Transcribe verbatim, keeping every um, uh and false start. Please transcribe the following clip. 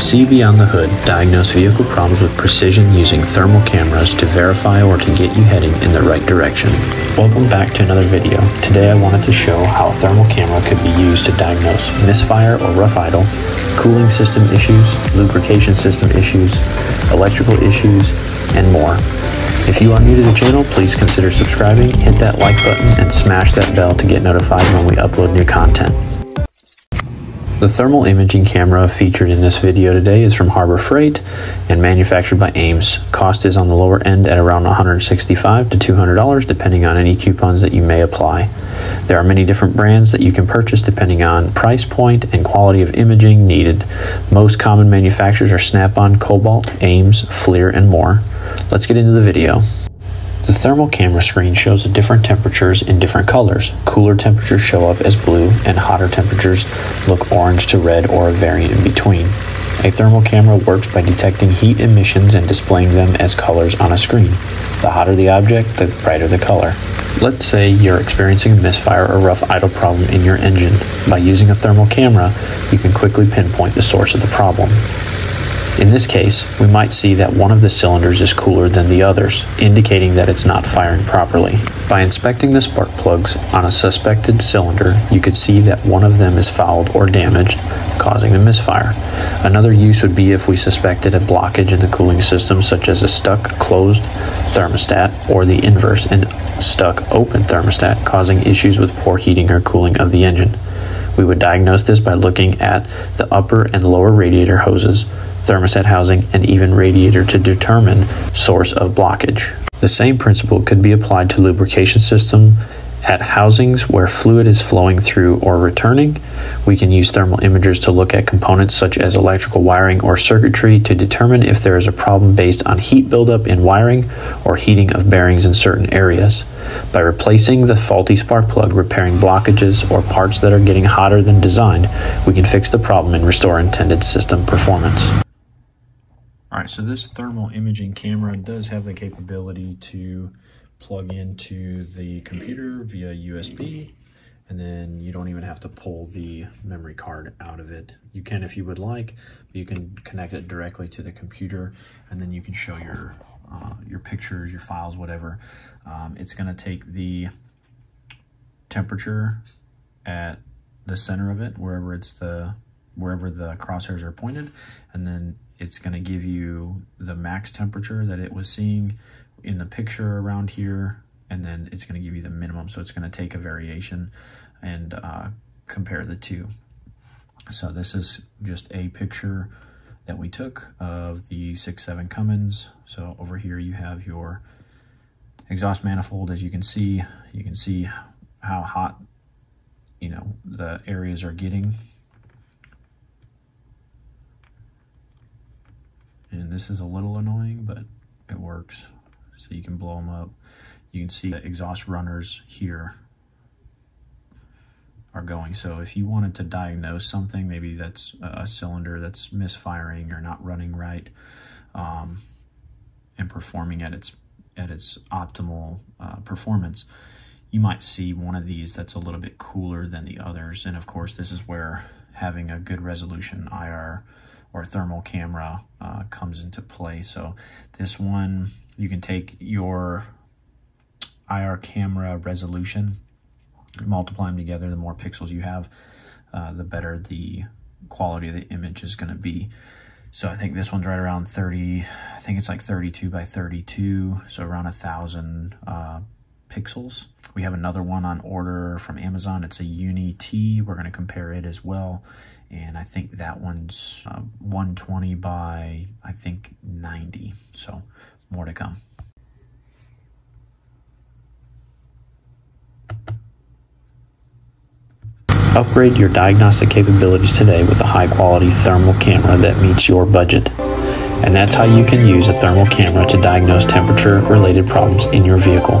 See Beyond the Hood diagnose vehicle problems with precision using thermal cameras to verify or to get you heading in the right direction. Welcome back to another video. Today I wanted to show how a thermal camera could be used to diagnose misfire or rough idle, cooling system issues, lubrication system issues, electrical issues, and more. If you are new to the channel, please consider subscribing, hit that like button, and smash that bell to get notified when we upload new content. The thermal imaging camera featured in this video today is from Harbor Freight and manufactured by Ames. Cost is on the lower end at around one hundred sixty-five dollars to two hundred dollars depending on any coupons that you may apply. There are many different brands that you can purchase depending on price point and quality of imaging needed. Most common manufacturers are Snap-on, Cobalt, Ames, FLIR, and more. Let's get into the video. The thermal camera screen shows the different temperatures in different colors. Cooler temperatures show up as blue, and hotter temperatures look orange to red or a variant in between. A thermal camera works by detecting heat emissions and displaying them as colors on a screen. The hotter the object, the brighter the color. Let's say you're experiencing a misfire or rough idle problem in your engine. By using a thermal camera, you can quickly pinpoint the source of the problem. In this case, we might see that one of the cylinders is cooler than the others, indicating that it's not firing properly. By inspecting the spark plugs on a suspected cylinder, you could see that one of them is fouled or damaged, causing the misfire. Another use would be if we suspected a blockage in the cooling system, such as a stuck closed thermostat or the inverse, and stuck open thermostat, causing issues with poor heating or cooling of the engine. We would diagnose this by looking at the upper and lower radiator hoses, thermostat housing, and even radiator to determine source of blockage. The same principle could be applied to lubrication system at housings where fluid is flowing through or returning. We can use thermal imagers to look at components such as electrical wiring or circuitry to determine if there is a problem based on heat buildup in wiring or heating of bearings in certain areas. By replacing the faulty spark plug, repairing blockages, or parts that are getting hotter than designed, we can fix the problem and restore intended system performance. Alright, so this thermal imaging camera does have the capability to plug into the computer via U S B, and then you don't even have to pull the memory card out of it. You can if you would like, but you can connect it directly to the computer, and then you can show your, uh, your pictures, your files, whatever. Um, it's going to take the temperature at the center of it, wherever it's the wherever the crosshairs are pointed, and then it's going to give you the max temperature that it was seeing in the picture around here, and then it's going to give you the minimum. So it's going to take a variation and uh, compare the two. So this is just a picture that we took of the six seven Cummins. So over here you have your exhaust manifold. As you can see, you can see how hot, you know, the areas are getting. And this is a little annoying, but it works. So you can blow them up. You can see the exhaust runners here are going. So if you wanted to diagnose something, maybe that's a cylinder that's misfiring or not running right, um, and performing at its at its optimal uh, performance, you might see one of these that's a little bit cooler than the others. And of course, this is where having a good resolution I R or thermal camera uh, comes into play. So this one, you can take your I R camera resolution, multiply them together. The more pixels you have, uh, the better the quality of the image is going to be. So I think this one's right around thirty, I think it's like thirty-two by thirty-two, so around a thousand uh, pixels. We have another one on order from Amazon. It's a Uni T. We're going to compare it as well. And I think that one's uh, one twenty by, I think, ninety. So more to come. Upgrade your diagnostic capabilities today with a high-quality thermal camera that meets your budget. And that's how you can use a thermal camera to diagnose temperature-related problems in your vehicle.